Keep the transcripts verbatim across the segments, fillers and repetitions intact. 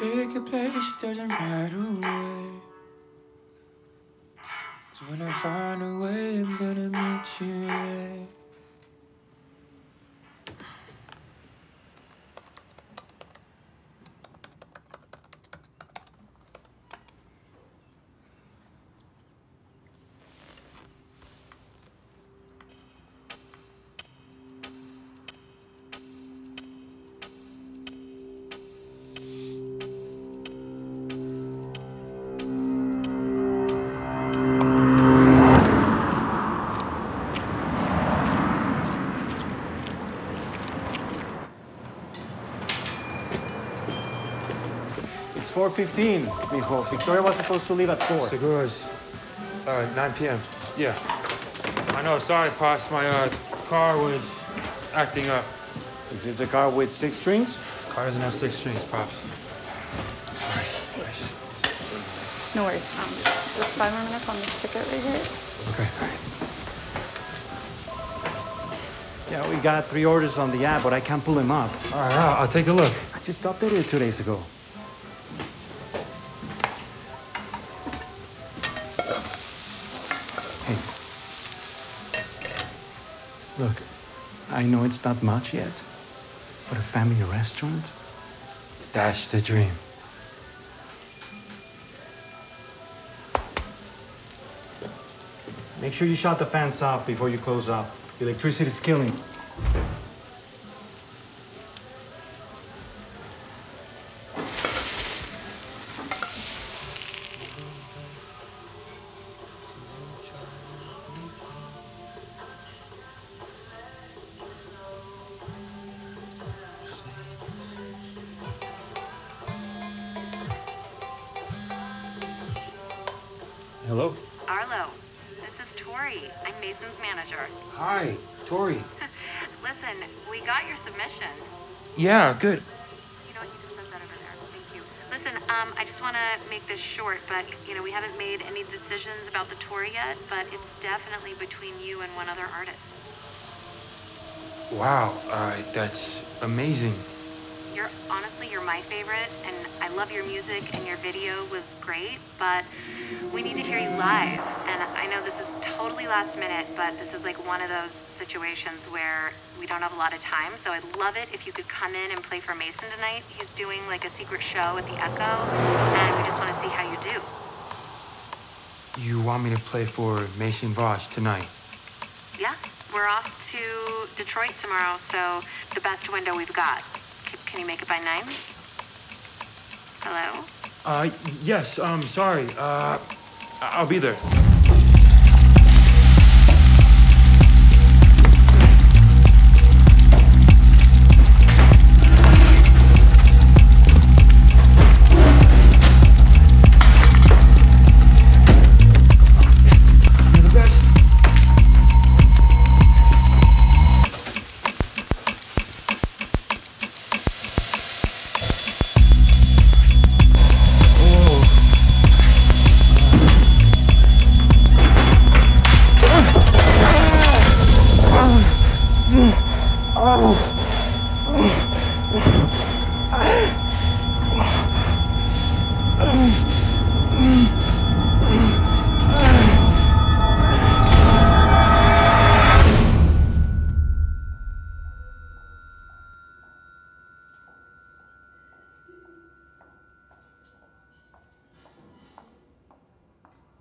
Pick a place, it doesn't matter where. 'Cause when I find a way, I'm gonna meet you there. four fifteen, mijo. Victoria was supposed to leave at four. Seguros. Uh, nine p m Yeah. I know. Sorry, Pops. My uh, car was acting up. Is this a car with six strings? Car doesn't have six strings, Pops. Sorry. No worries, Tom. There's five more minutes on this ticket right here. Okay. All right. Yeah, we got three orders on the app, but I can't pull them up. All right. I'll, I'll take a look. I just updated it two days ago. Look, I know it's not much yet, but a family restaurant? Dash the dream. Make sure you shut the fans off before you close up. The electricity is killing. Hello? Arlo, this is Tori. I'm Mason's manager. Hi, Tori. Listen, we got your submission. Yeah, good. You know what, you can send that over there. Thank you. Listen, um, I just want to make this short, but, you know, we haven't made any decisions about the tour yet, but it's definitely between you and one other artist. Wow, uh, that's amazing. You're, honestly, you're my favorite, and I love your music, and your video was great, but we need to hear you live. And I know this is totally last minute, but this is like one of those situations where we don't have a lot of time, so I'd love it if you could come in and play for Mason tonight. He's doing like a secret show at the Echo, and we just want to see how you do. You want me to play for Mason Bosch tonight? Yeah, we're off to Detroit tomorrow, so the best window we've got. Can you make it by nine? Hello? Uh, yes, I'm um, sorry. Uh, I'll be there.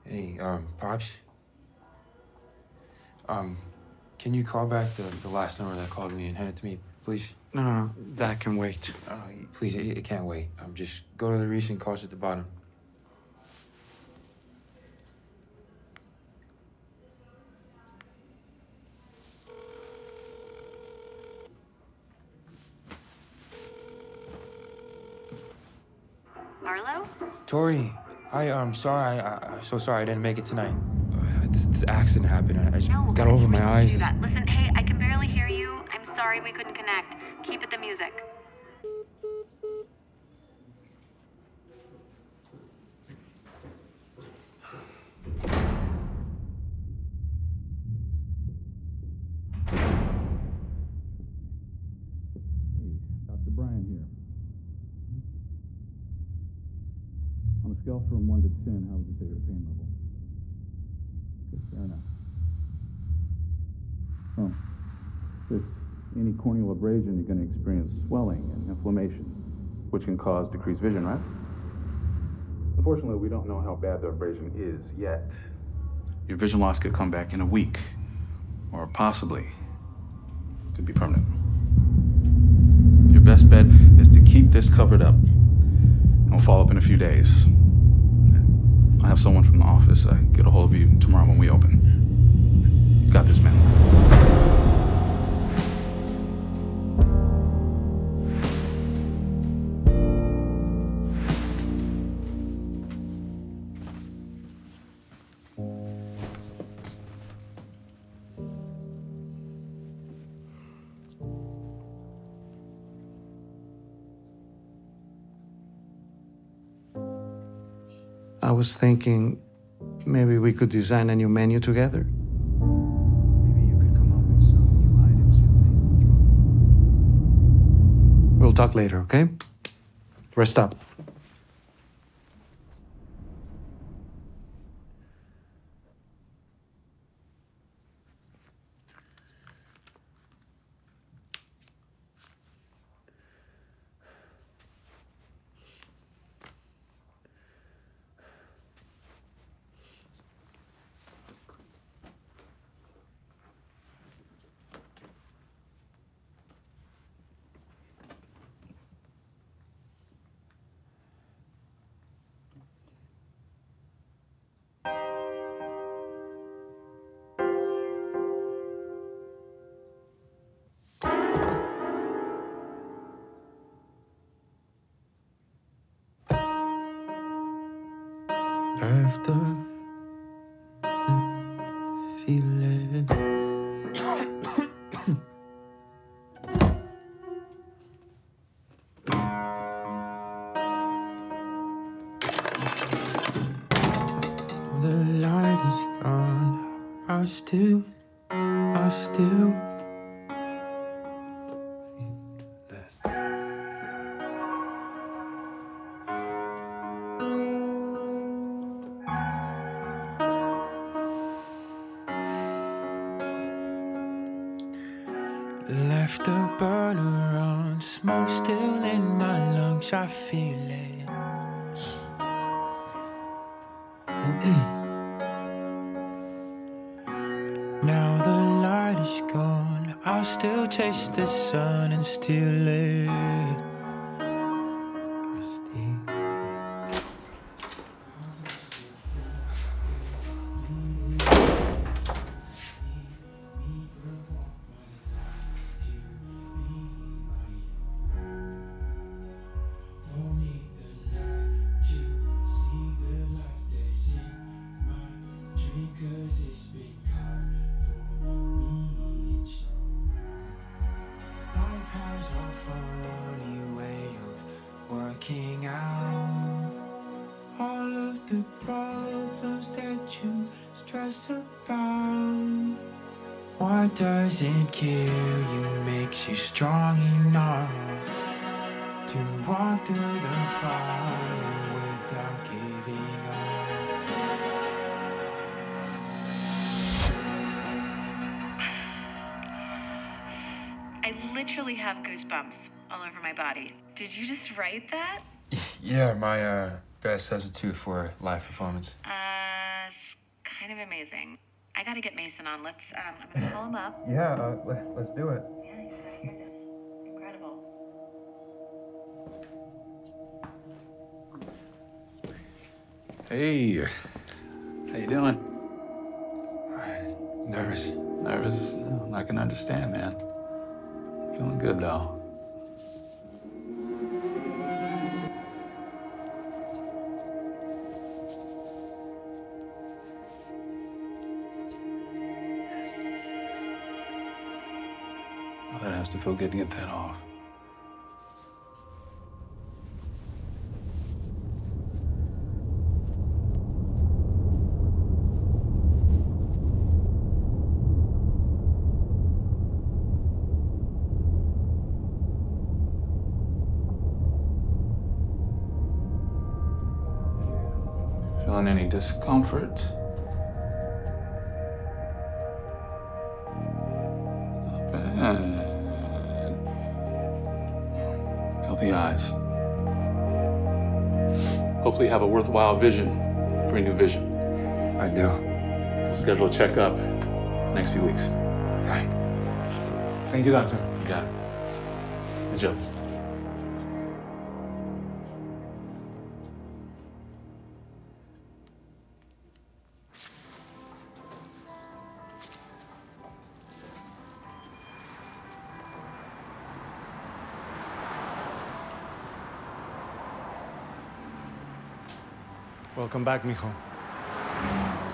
Hey, um, Pops? Um, can you call back the, the last number that called me and hand it to me, please? No, no, no. That can wait. Uh, please, it, it can't wait. Um, just go to the recent calls at the bottom. Arlo? Tori. Hi, I'm um, sorry. I, I'm so sorry I didn't make it tonight. Uh, this, this accident happened. I, I just no, got over my eyes. That. Listen, hey, I can barely hear you. I'm sorry we couldn't connect. Keep it the music. Hey, Doctor Brian here. a scale from one to ten, how would you say your pain level? Okay, fair enough. Oh. With any corneal abrasion, you're going to experience swelling and inflammation, which can cause decreased vision, right? Unfortunately, we don't know how bad the abrasion is yet. Your vision loss could come back in a week, or possibly could be permanent. Your best bet is to keep this covered up. I'll follow up in a few days. I have someone from the office. I get a hold of you tomorrow when we open. Got this, man. I was thinking maybe we could design a new menu together. Maybe you could come up with some new items you think will draw people. We'll talk later, okay? Rest up. After feeling the light is gone, I still, I still left the burner on, smoke still in my lungs, I feel it. Now the light is gone, I'll still chase the sun and steal it. Out all of the problems that you stress about. What doesn't kill you makes you strong enough to walk through the fire without giving up. I literally have goosebumps all over my body. Did you just write that? Yeah, my uh, best substitute for live performance. Uh, it's kind of amazing. I gotta get Mason on. Let's, um, I'm gonna call him up. Yeah, uh, let, let's do it. Yeah, you gotta hear this. Incredible. Hey, how you doing? I'm nervous. Nervous? No, I can understand, man. Feeling good, though. That has to feel good to get that off. on any discomfort. Not bad. Healthy eyes. Hopefully you have a worthwhile vision for your new vision. I do. We'll schedule a checkup next few weeks. All right. Thank you, doctor. You got it. Good job. Welcome back, mijo.